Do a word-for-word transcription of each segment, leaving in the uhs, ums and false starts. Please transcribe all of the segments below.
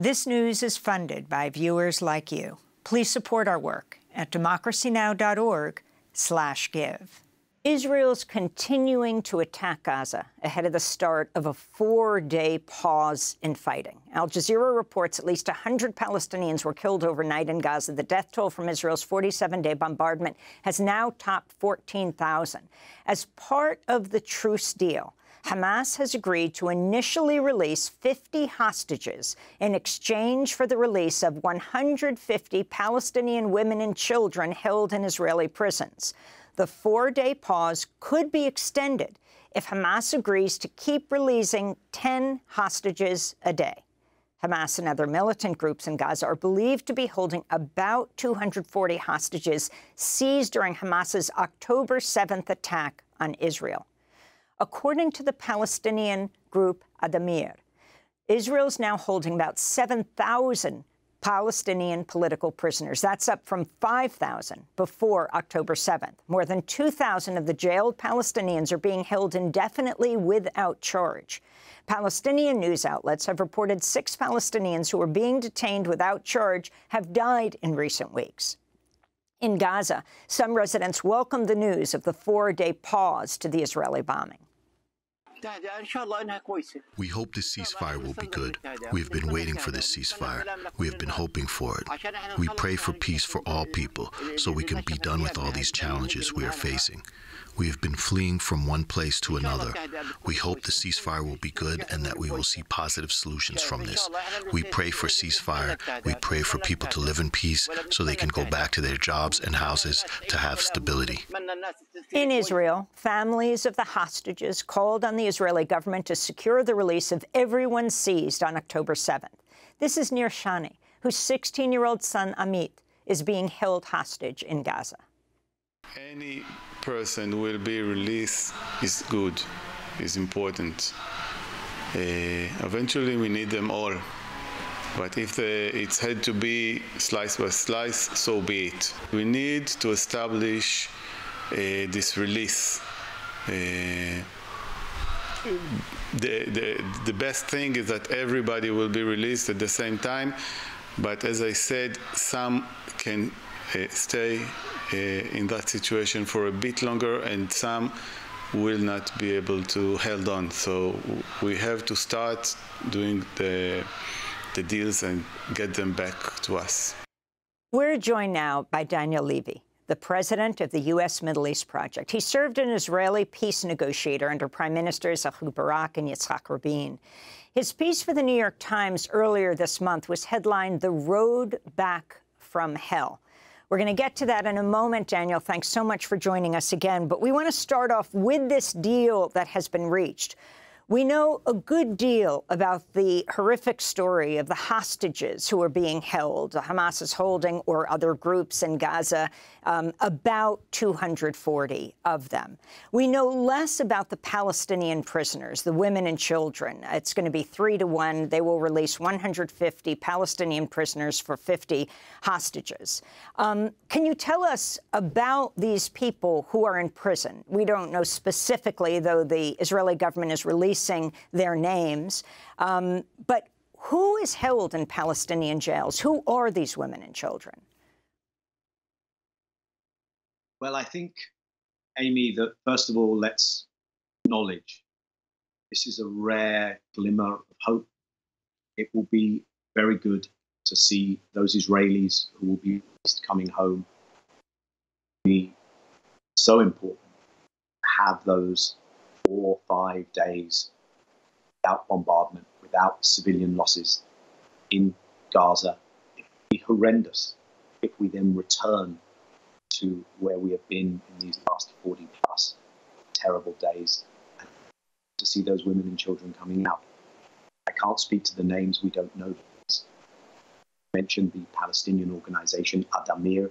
This news is funded by viewers like you. Please support our work at democracy now dot org slash give. Israel's continuing to attack Gaza ahead of the start of a four-day pause in fighting. Al Jazeera reports at least one hundred Palestinians were killed overnight in Gaza. The death toll from Israel's forty-seven day bombardment has now topped fourteen thousand. As part of the truce deal, Hamas has agreed to initially release fifty hostages in exchange for the release of one hundred fifty Palestinian women and children held in Israeli prisons. The four-day pause could be extended if Hamas agrees to keep releasing ten hostages a day. Hamas and other militant groups in Gaza are believed to be holding about two hundred forty hostages seized during Hamas's October seventh attack on Israel. According to the Palestinian group Adamir, Israel is now holding about seven thousand Palestinian political prisoners. That's up from five thousand before October seventh. More than two thousand of the jailed Palestinians are being held indefinitely without charge. Palestinian news outlets have reported six Palestinians who were being detained without charge have died in recent weeks. In Gaza, some residents welcomed the news of the four-day pause to the Israeli bombing. We hope this ceasefire will be good. We have been waiting for this ceasefire. We have been hoping for it. We pray for peace for all people, so we can be done with all these challenges we are facing. We have been fleeing from one place to another. We hope the ceasefire will be good and that we will see positive solutions from this. We pray for ceasefire. We pray for people to live in peace so they can go back to their jobs and houses to have stability. In Israel, families of the hostages called on the Israeli government to secure the release of everyone seized on October seventh. This is Nir Shani, whose sixteen year old son, Amit, is being held hostage in Gaza. Any person who will be released is good, is important. Uh, eventually, we need them all. But if the, it's had to be slice by slice, so be it. We need to establish uh, this release. Uh, The, the, the best thing is that everybody will be released at the same time, but as I said, some can uh, stay uh, in that situation for a bit longer and some will not be able to hold on. So we have to start doing the, the deals and get them back to us. We're joined now by Daniel Levy, the president of the U S. Middle East Project. He served an Israeli peace negotiator under Prime Ministers Ehud Barak and Yitzhak Rabin. His piece for The New York Times earlier this month was headlined, "The Road Back from Hell." We're going to get to that in a moment, Daniel. Thanks so much for joining us again. But we want to start off with this deal that has been reached. We know a good deal about the horrific story of the hostages who are being held. Hamas is holding, or other groups in Gaza, um, about two hundred forty of them. We know less about the Palestinian prisoners, the women and children. It's going to be three to one. They will release one hundred fifty Palestinian prisoners for fifty hostages. Um, can you tell us about these people who are in prison? We don't know specifically, though the Israeli government is releasing their names. Um, but who is held in Palestinian jails? Who are these women and children? Well, I think, Amy, that first of all, let's acknowledge this is a rare glimmer of hope. It will be very good to see those Israelis who will be coming home. It will be so important to have those four or five days without bombardment, without civilian losses in Gaza. It would be horrendous if we then return to where we have been in these last forty plus terrible days, and to see those women and children coming out. I can't speak to the names, we don't know this. I mentioned the Palestinian organization Adamir.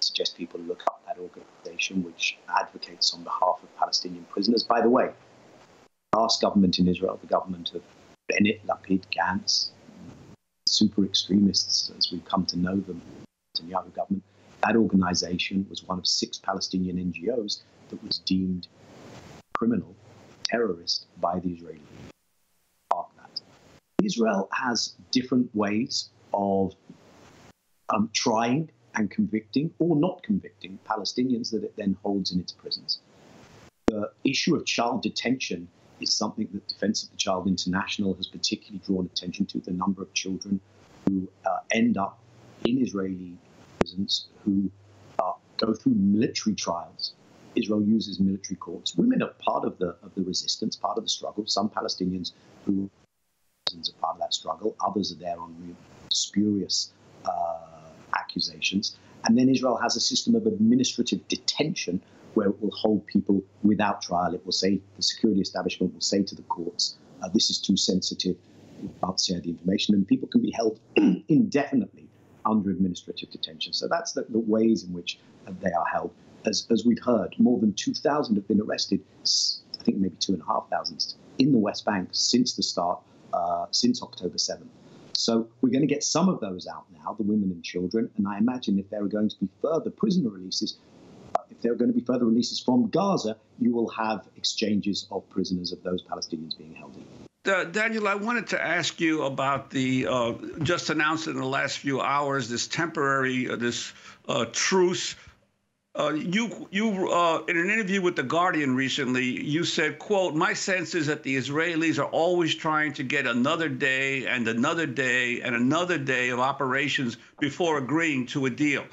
Suggest people look up that organization, which advocates on behalf of Palestinian prisoners. By the way, the last government in Israel, the government of Bennett, Lapid, Gantz, super extremists as we've come to know them, the Netanyahu government, that organization was one of six Palestinian N G Os that was deemed criminal, terrorist by the Israeli. That. The Israel has different ways of um, trying and convicting or not convicting Palestinians that it then holds in its prisons. The issue of child detention is something that Defense of the Child International has particularly drawn attention to, the number of children who uh, end up in Israeli prisons, who uh, go through military trials. Israel uses military courts. Women are part of the of the resistance, part of the struggle. Some Palestinians who are part of that struggle. Others are there on real spurious uh, accusations. And then Israel has a system of administrative detention where it will hold people without trial. It will say, the security establishment will say to the courts, uh, this is too sensitive, we can't share the information. And people can be held indefinitely under administrative detention. So that's the, the ways in which uh, they are held. As, as we've heard, more than two thousand have been arrested, I think maybe two thousand five hundred, in the West Bank since the start, uh, since October seventh. So we're going to get some of those out now, the women and children. And I imagine if there are going to be further prisoner releases, uh, if there are going to be further releases from Gaza, you will have exchanges of prisoners of those Palestinians being held in. Uh, Daniel, I wanted to ask you about the uh, just announced in the last few hours, this temporary, uh, this uh, truce. Uh, you, you, uh, in an interview with The Guardian recently, you said, quote, my sense is that the Israelis are always trying to get another day and another day and another day of operations before agreeing to a deal.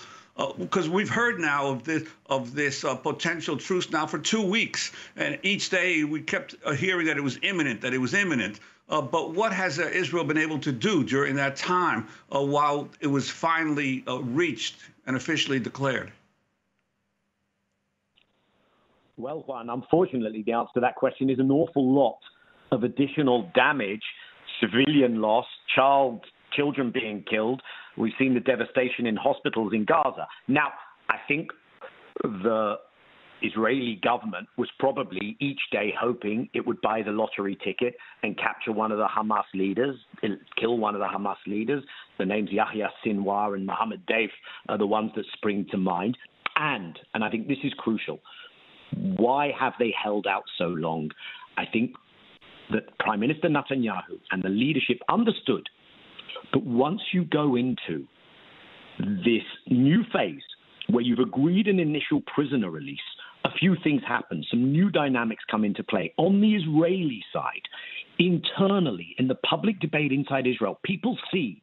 Because uh, we've heard now of this, of this uh, potential truce now for two weeks. And each day we kept uh, hearing that it was imminent, that it was imminent. Uh, but what has uh, Israel been able to do during that time uh, while it was finally uh, reached and officially declared? Well, Juan, unfortunately, the answer to that question is an awful lot of additional damage, civilian loss, child, children being killed. We've seen the devastation in hospitals in Gaza. Now, I think the Israeli government was probably each day hoping it would buy the lottery ticket and capture one of the Hamas leaders, kill one of the Hamas leaders. The names Yahya Sinwar and Mohammed Deif are the ones that spring to mind. And, and I think this is crucial, why have they held out so long? I think that Prime Minister Netanyahu and the leadership understood that once you go into this new phase where you've agreed an initial prisoner release, a few things happen. Some new dynamics come into play. On the Israeli side, internally, in the public debate inside Israel, people see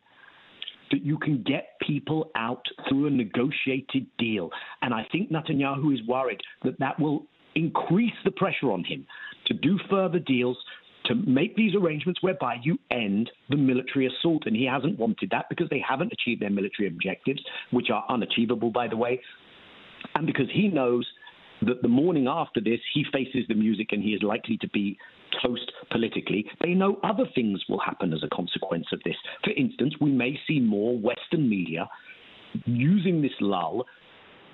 that you can get people out through a negotiated deal. And I think Netanyahu is worried that that will increase the pressure on him to do further deals, to make these arrangements whereby you end the military assault. And he hasn't wanted that because they haven't achieved their military objectives, which are unachievable, by the way, and because he knows that the morning after this, he faces the music and he is likely to be toast politically. They know other things will happen as a consequence of this. For instance, we may see more Western media using this lull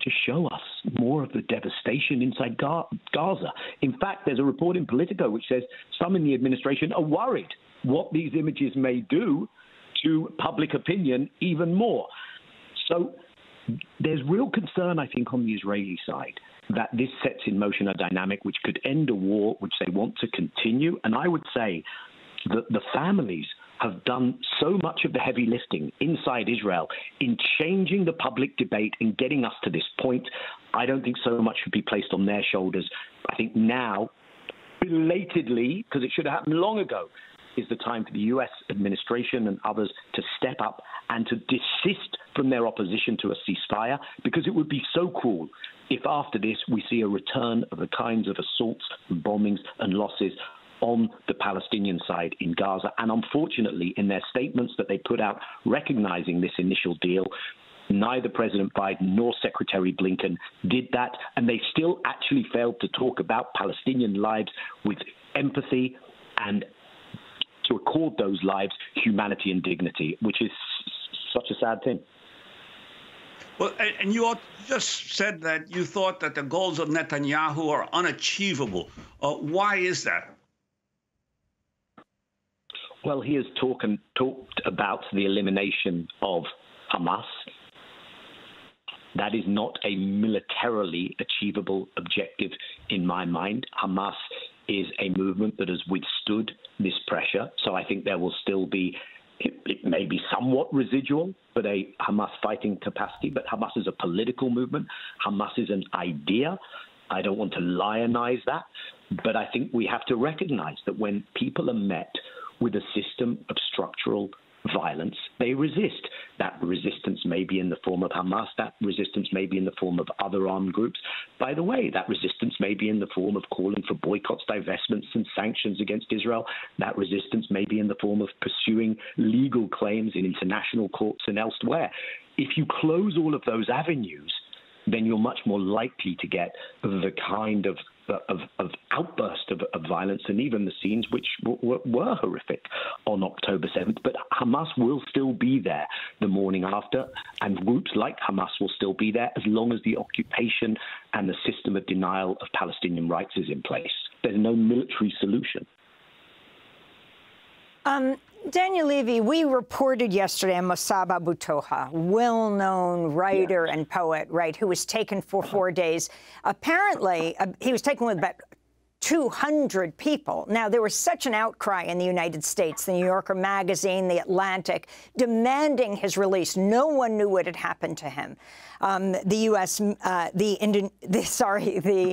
to show us more of the devastation inside Gaza. In fact, there's a report in Politico which says some in the administration are worried what these images may do to public opinion even more. So there's real concern, I think, on the Israeli side that this sets in motion a dynamic which could end a war which they want to continue. And I would say that the families have done so much of the heavy lifting inside Israel in changing the public debate and getting us to this point. I don't think so much should be placed on their shoulders. I think now, belatedly, because it should have happened long ago, is the time for the U S administration and others to step up and to desist from their opposition to a ceasefire, because it would be so cruel if after this we see a return of the kinds of assaults, bombings and losses on the Palestinian side in Gaza. And unfortunately, in their statements that they put out recognizing this initial deal, neither President Biden nor Secretary Blinken did that. And they still actually failed to talk about Palestinian lives with empathy and to accord those lives humanity and dignity, which is such a sad thing. Well, and you just said that you thought that the goals of Netanyahu are unachievable. Uh, why is that? Well, he has talk and talked about the elimination of Hamas. That is not a militarily achievable objective in my mind. Hamas is a movement that has withstood this pressure. So I think there will still be, it, it may be somewhat residual, but a Hamas fighting capacity. But Hamas is a political movement. Hamas is an idea. I don't want to lionize that. But I think we have to recognize that when people are met with a system of structural violence, they resist. That resistance may be in the form of Hamas. That resistance may be in the form of other armed groups. By the way, that resistance may be in the form of calling for boycotts, divestments, and sanctions against Israel. That resistance may be in the form of pursuing legal claims in international courts and elsewhere. If you close all of those avenues, then you're much more likely to get the kind of Of, of outburst of, of violence and even the scenes which w w were horrific on October seventh. But Hamas will still be there the morning after, and groups like Hamas will still be there as long as the occupation and the system of denial of Palestinian rights is in place. There's no military solution. Um, Daniel Levy, we reported yesterday on Mossab Abutoha, well-known writer yeah. and poet, right, who was taken for four days. Apparently, uh, he was taken with about two hundred people. Now, there was such an outcry in the United States, the New Yorker magazine, The Atlantic, demanding his release. No one knew what had happened to him. Um, the U S, uh, the, Indo the sorry, the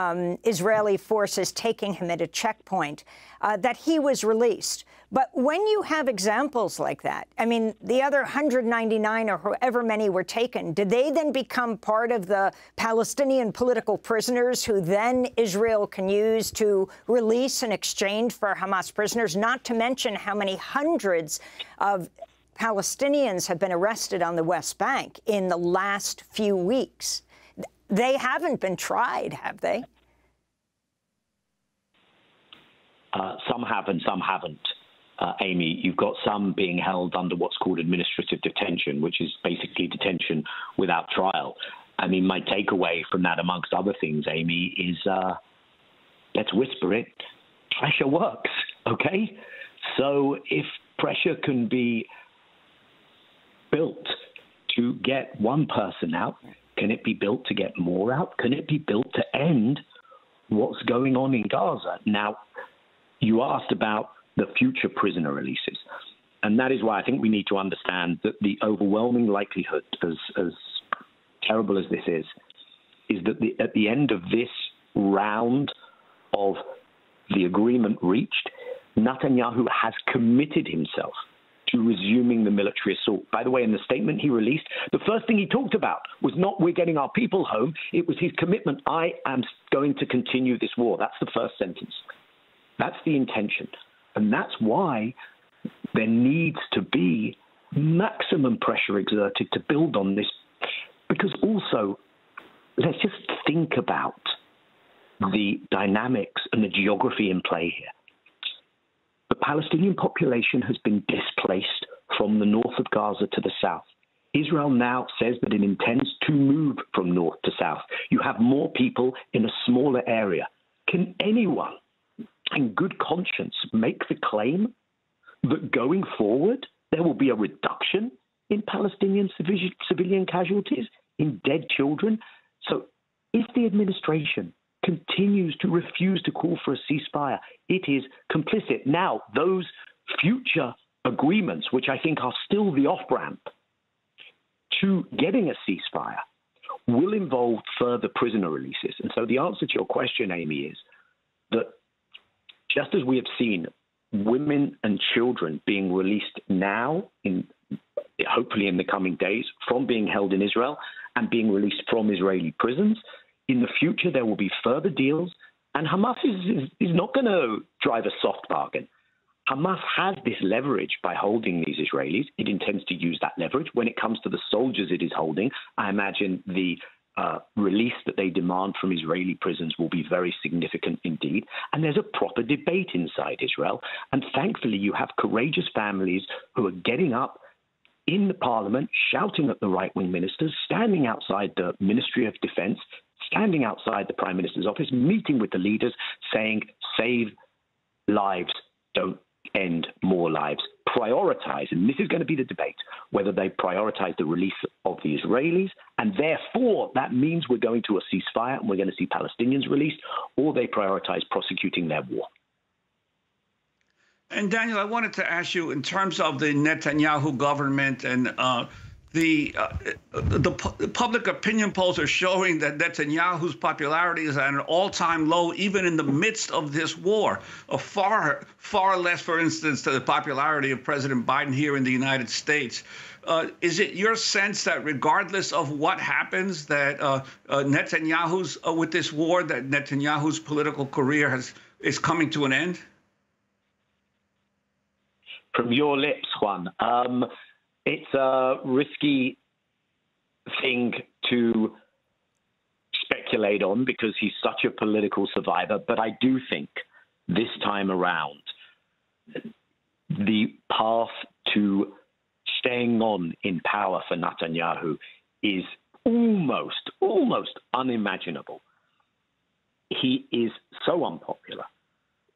um, Israeli forces taking him at a checkpoint, uh, that he was released. But when you have examples like that, I mean, the other one hundred ninety-nine or however many were taken, did they then become part of the Palestinian political prisoners who then Israel can use to release in exchange for Hamas prisoners, not to mention how many hundreds of Palestinians have been arrested on the West Bank in the last few weeks? They haven't been tried, have they? Uh, some have and some haven't. Uh, Amy, you've got some being held under what's called administrative detention, which is basically detention without trial. I mean, my takeaway from that, amongst other things, Amy, is uh, let's whisper it, pressure works, okay? So if pressure can be built to get one person out, can it be built to get more out? Can it be built to end what's going on in Gaza? Now, you asked about the future prisoner releases. And that is why I think we need to understand that the overwhelming likelihood, as, as terrible as this is, is that the, at the end of this round of the agreement reached, Netanyahu has committed himself to resuming the military assault. By the way, in the statement he released, the first thing he talked about was not we're getting our people home. It was his commitment. I am going to continue this war. That's the first sentence. That's the intention. And that's why there needs to be maximum pressure exerted to build on this. Because also, let's just think about the dynamics and the geography in play here. The Palestinian population has been displaced from the north of Gaza to the south. Israel now says that it intends to move from north to south. You have more people in a smaller area. Can anyone in good conscience make the claim that going forward there will be a reduction in Palestinian civilian casualties, in dead children? So if the administration continues to refuse to call for a ceasefire, it is complicit. Now, those future agreements, which I think are still the off-ramp to getting a ceasefire, will involve further prisoner releases. And so the answer to your question, Amy, is that just as we have seen women and children being released now, in, hopefully in the coming days, from being held in Israel and being released from Israeli prisons, in the future there will be further deals. And Hamas is, is, is not going to drive a soft bargain. Hamas has this leverage by holding these Israelis. It intends to use that leverage. When it comes to the soldiers it is holding, I imagine the Uh, release that they demand from Israeli prisons will be very significant indeed. And there's a proper debate inside Israel. And thankfully, you have courageous families who are getting up in the parliament, shouting at the right-wing ministers, standing outside the Ministry of Defense, standing outside the Prime Minister's office, meeting with the leaders, saying, save lives, don't end more lives, prioritize, and this is going to be the debate, whether they prioritize the release of the Israelis, and therefore that means we're going to a ceasefire and we're going to see Palestinians released, or they prioritize prosecuting their war. And Daniel, I wanted to ask you, in terms of the Netanyahu government, and uh, the, uh, the pu public opinion polls are showing that Netanyahu's popularity is at an all-time low, even in the midst of this war, a far, far less, for instance, to the popularity of President Biden here in the United States. Uh, is it your sense that regardless of what happens, that uh, uh, Netanyahu's, uh, with this war, that Netanyahu's political career has, is coming to an end? From your lips, Juan. Um, it's a risky thing to speculate on because he's such a political survivor. But I do think this time around, the path to staying on in power for Netanyahu is almost, almost unimaginable. He is so unpopular.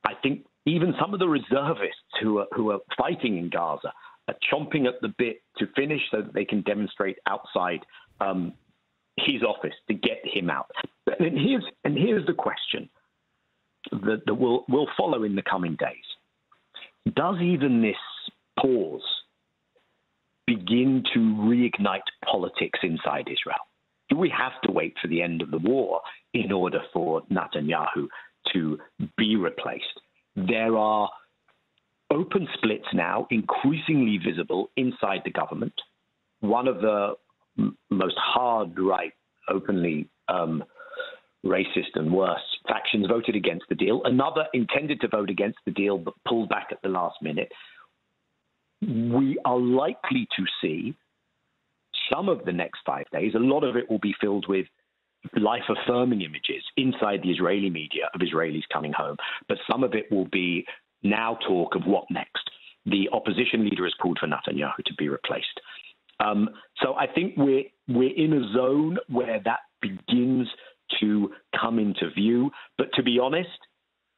I think even some of the reservists who are, who are fighting in Gaza are chomping at the bit to finish so that they can demonstrate outside um, his office to get him out. And here's, and here's the question that, that we'll, we'll follow in the coming days. Does even this pause begin to reignite politics inside Israel? Do we have to wait for the end of the war in order for Netanyahu to be replaced? There are open splits now, increasingly visible inside the government. One of the m most hard right, openly um, racist and worse factions voted against the deal. Another intended to vote against the deal but pulled back at the last minute. We are likely to see some of the next five days, a lot of it will be filled with life-affirming images inside the Israeli media of Israelis coming home. But some of it will be now talk of what next. The opposition leader has called for Netanyahu to be replaced. Um, so I think we're, we're in a zone where that begins to come into view. But to be honest,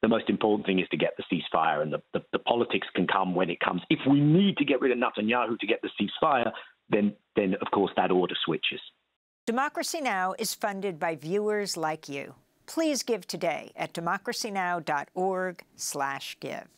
the most important thing is to get the ceasefire, and the, the, the politics can come when it comes. If we need to get rid of Netanyahu to get the ceasefire, then, then of course, that order switches. Democracy Now! Is funded by viewers like you. Please give today at democracy now dot org slash give.